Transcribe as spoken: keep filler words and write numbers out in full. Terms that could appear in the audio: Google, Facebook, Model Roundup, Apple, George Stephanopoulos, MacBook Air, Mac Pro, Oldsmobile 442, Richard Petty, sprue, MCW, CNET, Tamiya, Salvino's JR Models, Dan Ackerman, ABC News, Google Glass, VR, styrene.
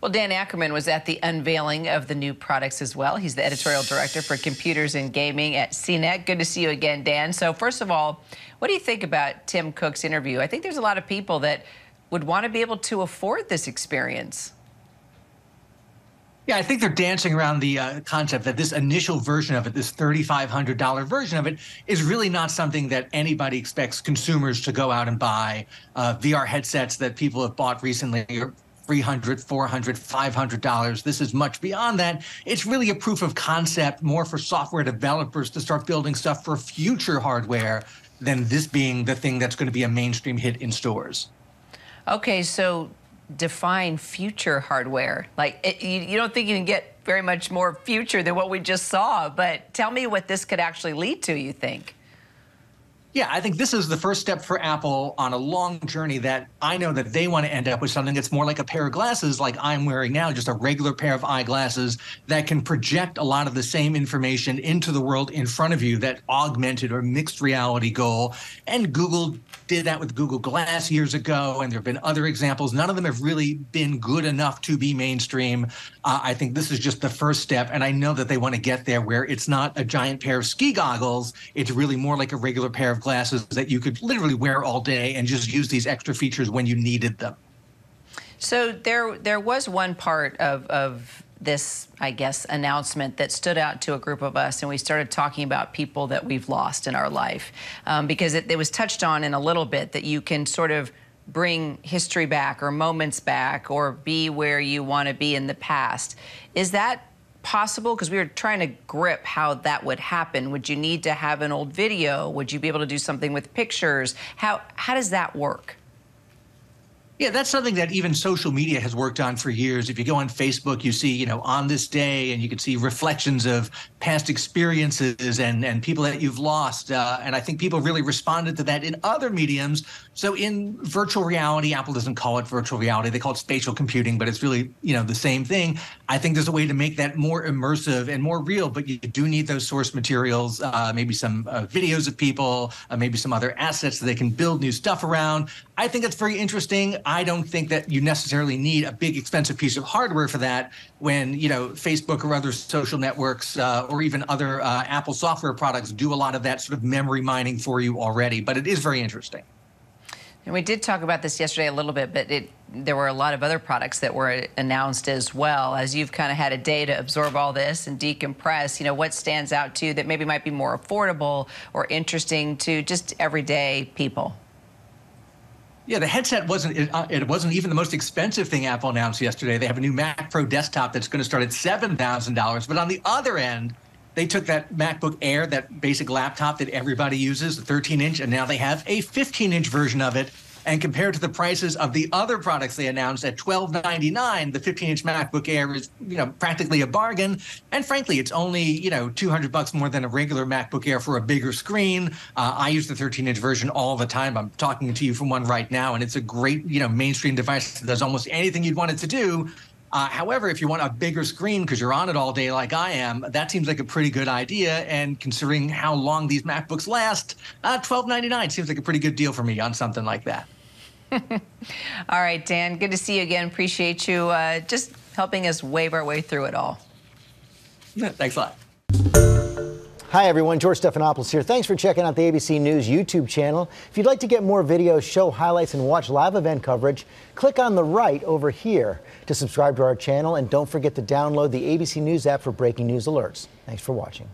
Well, Dan Ackerman was at the unveiling of the new products as well. He's the editorial director for computers and gaming at C net. Good to see you again, Dan. So first of all, what do you think about Tim Cook's interview? I think there's a lot of people that would want to be able to afford this experience. Yeah, I think they're dancing around the uh, concept that this initial version of it, this thirty-five hundred dollar version of it, is really not something that anybody expects consumers to go out and buy. Uh, V R headsets that people have bought recently are three hundred, four hundred, five hundred dollars. This is much beyond that. It's really a proof of concept, more for software developers to start building stuff for future hardware than this being the thing that's going to be a mainstream hit in stores. Okay, so define future hardware. Like, it, you, you don't think you can get very much more future than what we just saw, but tell me what this could actually lead to, you think? Yeah, I think this is the first step for Apple on a long journey that I know that they want to end up with something that's more like a pair of glasses like I'm wearing now, just a regular pair of eyeglasses that can project a lot of the same information into the world in front of you, that augmented or mixed reality goal. And Google did that with Google Glass years ago, and there have been other examples. None of them have really been good enough to be mainstream. Uh, I think this is just the first step, and I know that they want to get there where it's not a giant pair of ski goggles. It's really more like a regular pair of glasses that you could literally wear all day and just use these extra features when you needed them. So there there was one part of, of this, I guess, announcement that stood out to a group of us, and we started talking about people that we've lost in our life, um, because it, it was touched on in a little bit that you can sort of bring history back or moments back or be where you want to be in the past. Is that possible? Because we were trying to grip how that would happen. Would you need to have an old video? Would you be able to do something with pictures? How how does that work? Yeah, that's something that even social media has worked on for years. If you go on Facebook, you see, you know, on this day, and you can see reflections of past experiences and, and people that you've lost. Uh, and I think people really responded to that in other mediums. So in virtual reality, Apple doesn't call it virtual reality. They call it spatial computing, but it's really, you know, the same thing. I think there's a way to make that more immersive and more real, but you do need those source materials, uh, maybe some uh, videos of people, uh, maybe some other assets that they can build new stuff around. I think that's very interesting. I don't think that you necessarily need a big, expensive piece of hardware for that when, you know, Facebook or other social networks uh, or even other uh, Apple software products do a lot of that sort of memory mining for you already. But it is very interesting. And we did talk about this yesterday a little bit, but it, there were a lot of other products that were announced as well. As you've kind of had a day to absorb all this and decompress, you know, what stands out to you that maybe might be more affordable or interesting to just everyday people? Yeah, the headset wasn't, it, uh, it wasn't even the most expensive thing Apple announced yesterday. They have a new Mac Pro desktop that's going to start at seven thousand dollars. But on the other end, they took that MacBook Air, that basic laptop that everybody uses, the thirteen inch, and now they have a fifteen inch version of it. And compared to the prices of the other products they announced at twelve ninety-nine, the fifteen inch MacBook Air is, you know, practically a bargain. And frankly, it's only, you know, two hundred bucks more than a regular MacBook Air for a bigger screen. Uh, I use the thirteen inch version all the time. I'm talking to you from one right now, and it's a great, you know, mainstream device that does almost anything you'd want it to do. Uh, however, if you want a bigger screen because you're on it all day like I am, that seems like a pretty good idea. And considering how long these MacBooks last, uh, twelve ninety-nine seems like a pretty good deal for me on something like that. All right, Dan, good to see you again. Appreciate you uh, just helping us wave our way through it all. Thanks a lot. Hi, everyone. George Stephanopoulos here. Thanks for checking out the A B C News YouTube channel. If you'd like to get more videos, show highlights, and watch live event coverage, click on the right over here to subscribe to our channel. And don't forget to download the A B C News app for breaking news alerts. Thanks for watching.